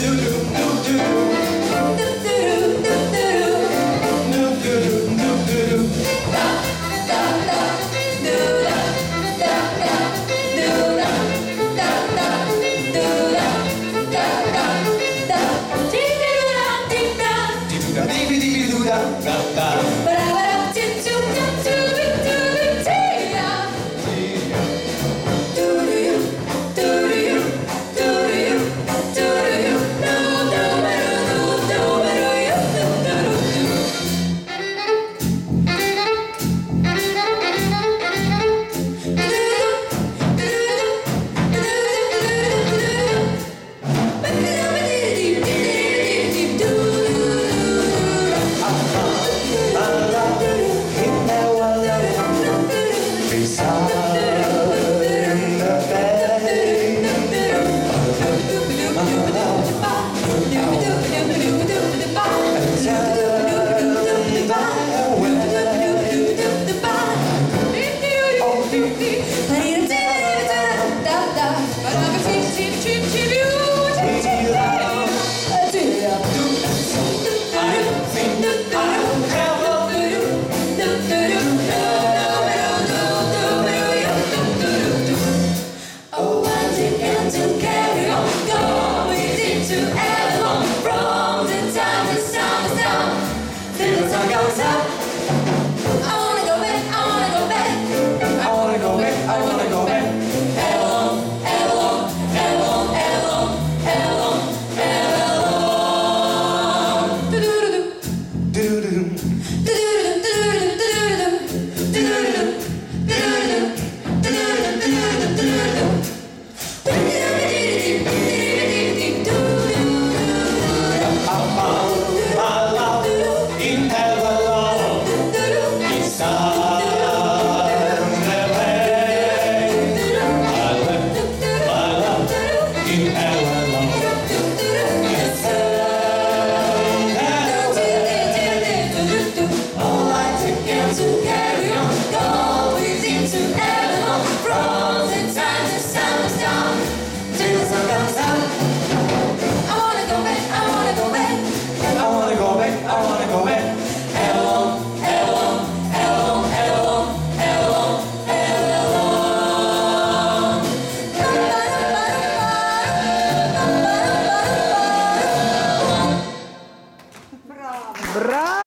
do do do.